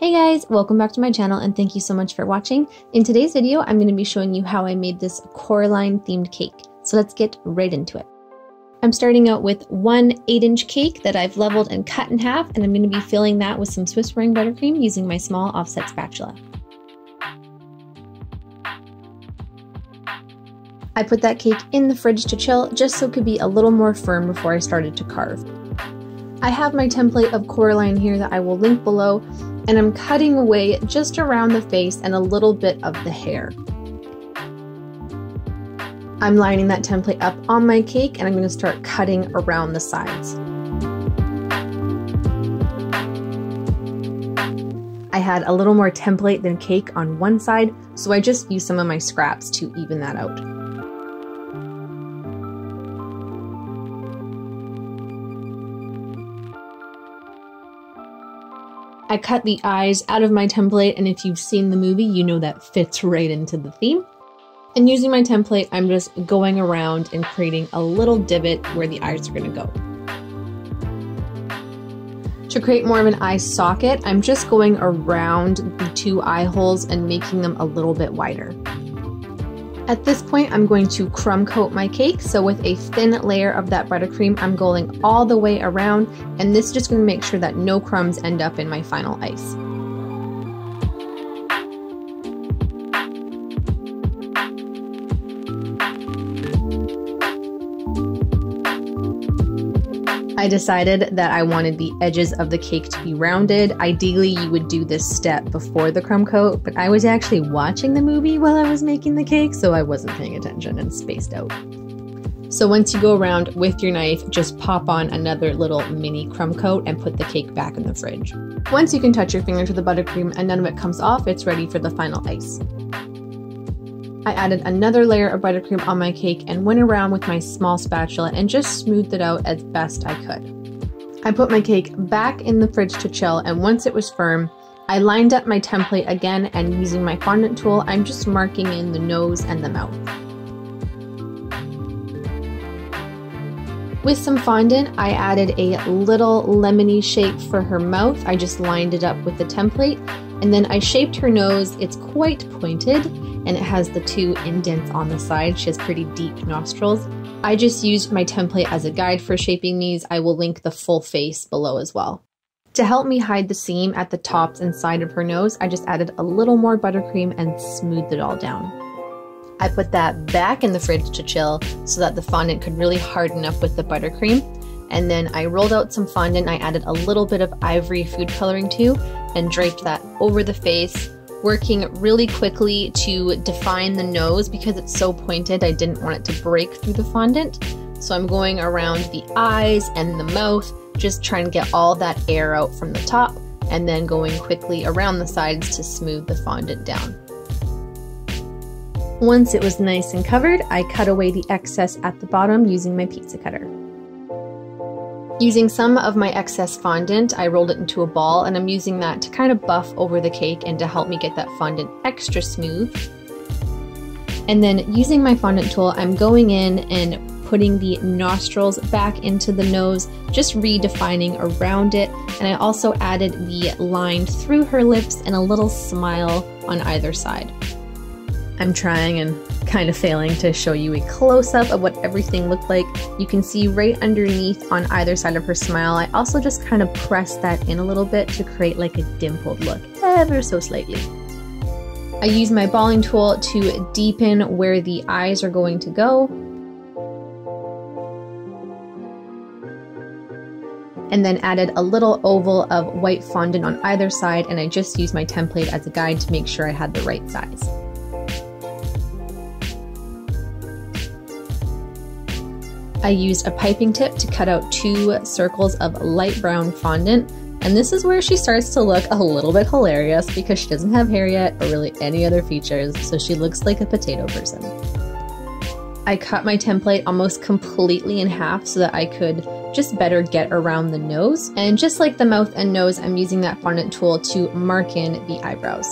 Hey guys, welcome back to my channel and thank you so much for watching. In today's video, I'm going to be showing you how I made this Coraline themed cake. So let's get right into it. I'm starting out with one 8-inch cake that I've leveled and cut in half, and I'm going to be filling that with some Swiss roll buttercream using my small offset spatula. I put that cake in the fridge to chill just so it could be a little more firm before I started to carve. I have my template of Coraline here that I will link below, and I'm cutting away just around the face and a little bit of the hair. I'm lining that template up on my cake and I'm going to start cutting around the sides. I had a little more template than cake on one side, so I just used some of my scraps to even that out. I cut the eyes out of my template, and if you've seen the movie, you know that fits right into the theme. And using my template, I'm just going around and creating a little divot where the eyes are going to go. To create more of an eye socket, I'm just going around the two eye holes and making them a little bit wider. At this point, I'm going to crumb coat my cake. So with a thin layer of that buttercream, I'm going all the way around, and this is just going to make sure that no crumbs end up in my final ice. I decided that I wanted the edges of the cake to be rounded. Ideally, you would do this step before the crumb coat, but I was actually watching the movie while I was making the cake, so I wasn't paying attention and spaced out. So once you go around with your knife, just pop on another little mini crumb coat and put the cake back in the fridge. Once you can touch your finger to the buttercream and none of it comes off, it's ready for the final ice. I added another layer of buttercream on my cake and went around with my small spatula and just smoothed it out as best I could. I put my cake back in the fridge to chill, and once it was firm, I lined up my template again, and using my fondant tool, I'm just marking in the nose and the mouth. With some fondant, I added a little lemony shape for her mouth. I just lined it up with the template, and then I shaped her nose. It's quite pointed, and it has the two indents on the side. She has pretty deep nostrils. I just used my template as a guide for shaping these. I will link the full face below as well. To help me hide the seam at the tops and side of her nose, I just added a little more buttercream and smoothed it all down. I put that back in the fridge to chill so that the fondant could really harden up with the buttercream. And then I rolled out some fondant. I added a little bit of ivory food coloring too and draped that over the face, working really quickly to define the nose because it's so pointed. I didn't want it to break through the fondant. So I'm going around the eyes and the mouth, just trying to get all that air out from the top, and then going quickly around the sides to smooth the fondant down. Once it was nice and covered, I cut away the excess at the bottom using my pizza cutter. Using some of my excess fondant, I rolled it into a ball, and I'm using that to kind of buff over the cake and to help me get that fondant extra smooth. And then using my fondant tool, I'm going in and putting the nostrils back into the nose, just redefining around it. And I also added the line through her lips and a little smile on either side. I'm trying and kind of failing to show you a close-up of what everything looked like. You can see right underneath on either side of her smile, I also just kind of pressed that in a little bit to create like a dimpled look, ever so slightly. I use my balling tool to deepen where the eyes are going to go. And then added a little oval of white fondant on either side, and I just used my template as a guide to make sure I had the right size. I used a piping tip to cut out two circles of light brown fondant, and this is where she starts to look a little bit hilarious because she doesn't have hair yet or really any other features, so she looks like a potato person. I cut my template almost completely in half so that I could just better get around the nose, and just like the mouth and nose, I'm using that fondant tool to mark in the eyebrows.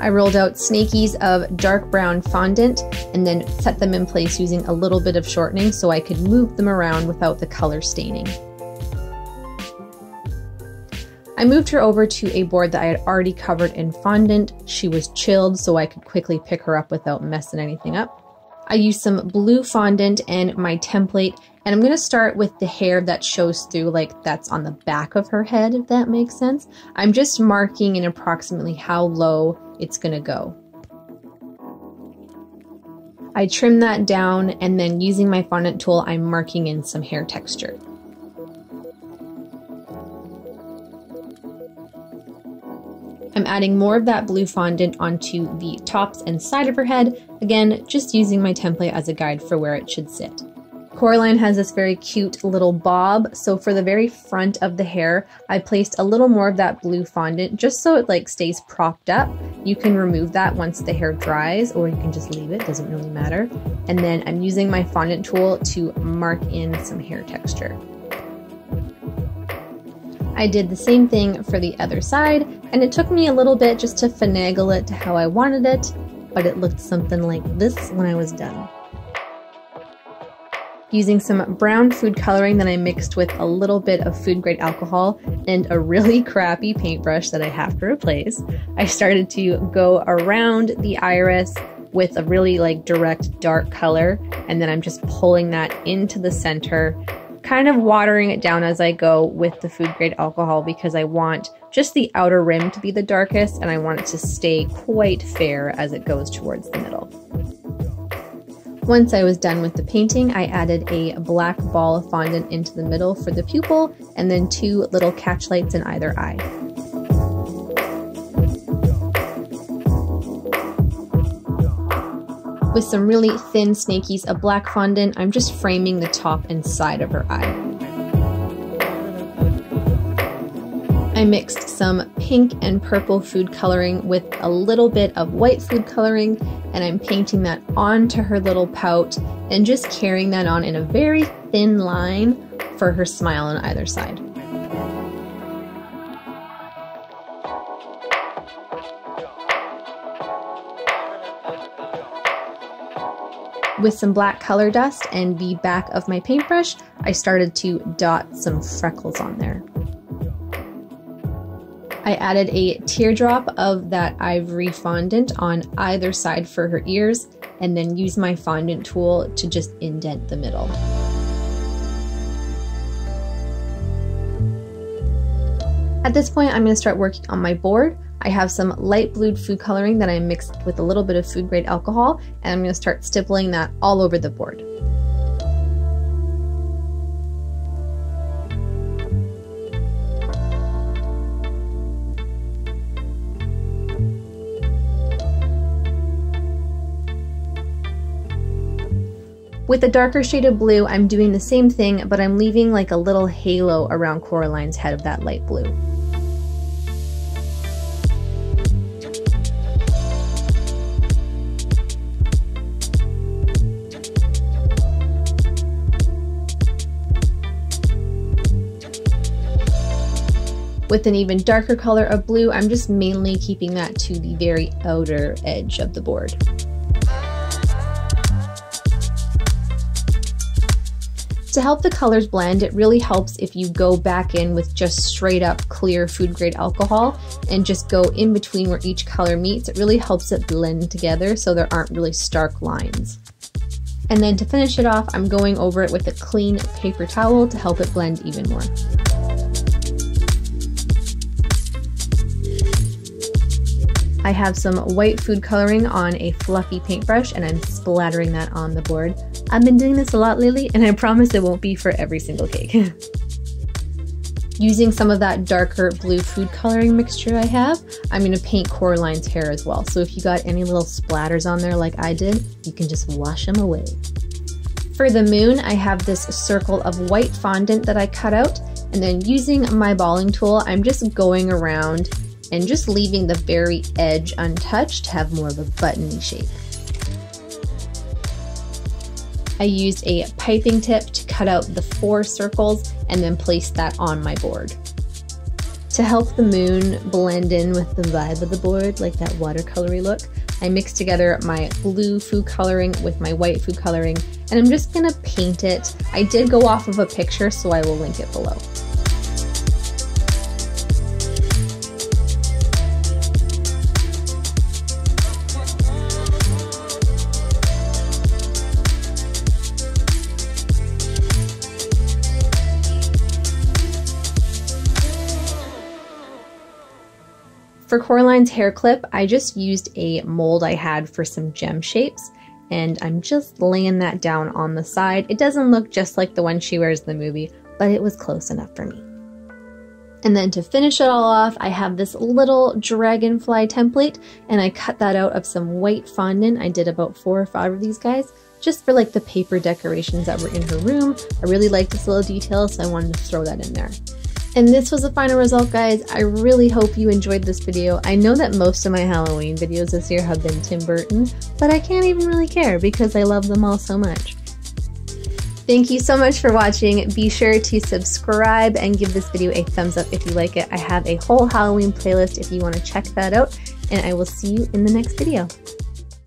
I rolled out snakies of dark brown fondant and then set them in place using a little bit of shortening so I could move them around without the color staining. I moved her over to a board that I had already covered in fondant. She was chilled, so I could quickly pick her up without messing anything up. I used some blue fondant and my template, and I'm going to start with the hair that shows through, like that's on the back of her head, if that makes sense. I'm just marking in approximately how low it's going to go. I trim that down, and then using my fondant tool, I'm marking in some hair texture. I'm adding more of that blue fondant onto the tops and side of her head, again, just using my template as a guide for where it should sit. Coraline has this very cute little bob, so for the very front of the hair, I placed a little more of that blue fondant just so it like stays propped up. You can remove that once the hair dries, or you can just leave it, doesn't really matter. And then I'm using my fondant tool to mark in some hair texture. I did the same thing for the other side, and it took me a little bit just to finagle it to how I wanted it, but it looked something like this when I was done. Using some brown food coloring that I mixed with a little bit of food grade alcohol and a really crappy paintbrush that I have to replace, I started to go around the iris with a really like direct dark color, and then I'm just pulling that into the center, kind of watering it down as I go with the food grade alcohol because I want just the outer rim to be the darkest and I want it to stay quite fair as it goes towards the middle. Once I was done with the painting, I added a black ball of fondant into the middle for the pupil and then two little catch lights in either eye. With some really thin snakies of black fondant, I'm just framing the top and side of her eye. I mixed some pink and purple food coloring with a little bit of white food coloring, and I'm painting that onto her little pout and just carrying that on in a very thin line for her smile on either side. With some black color dust and the back of my paintbrush, I started to dot some freckles on there. I added a teardrop of that ivory fondant on either side for her ears, and then used my fondant tool to just indent the middle. At this point, I'm going to start working on my board. I have some light blued food coloring that I mixed with a little bit of food grade alcohol, and I'm going to start stippling that all over the board. With the darker shade of blue, I'm doing the same thing, but I'm leaving like a little halo around Coraline's head of that light blue. With an even darker color of blue, I'm just mainly keeping that to the very outer edge of the board. To help the colors blend, it really helps if you go back in with just straight up clear food grade alcohol and just go in between where each color meets. It really helps it blend together so there aren't really stark lines. And then to finish it off, I'm going over it with a clean paper towel to help it blend even more. I have some white food coloring on a fluffy paintbrush and I'm splattering that on the board. I've been doing this a lot lately and I promise it won't be for every single cake. Using some of that darker blue food coloring mixture I have, I'm going to paint Coraline's hair as well. So if you got any little splatters on there like I did, you can just wash them away. For the moon, I have this circle of white fondant that I cut out, and then using my balling tool, I'm just going around and just leaving the very edge untouched to have more of a buttony shape. I used a piping tip to cut out the four circles and then placed that on my board. To help the moon blend in with the vibe of the board, like that watercolory look, I mixed together my blue food coloring with my white food coloring, and I'm just gonna paint it. I did go off of a picture, so I will link it below. For Coraline's hair clip, I just used a mold I had for some gem shapes, and I'm just laying that down on the side. It doesn't look just like the one she wears in the movie, but it was close enough for me. And then to finish it all off, I have this little dragonfly template, and I cut that out of some white fondant. I did about 4 or 5 of these guys, just for like the paper decorations that were in her room. I really liked this little detail, so I wanted to throw that in there. And this was the final result, guys. I really hope you enjoyed this video. I know that most of my Halloween videos this year have been Tim Burton, but I can't even really care because I love them all so much. Thank you so much for watching. Be sure to subscribe and give this video a thumbs up if you like it. I have a whole Halloween playlist if you want to check that out, and I will see you in the next video.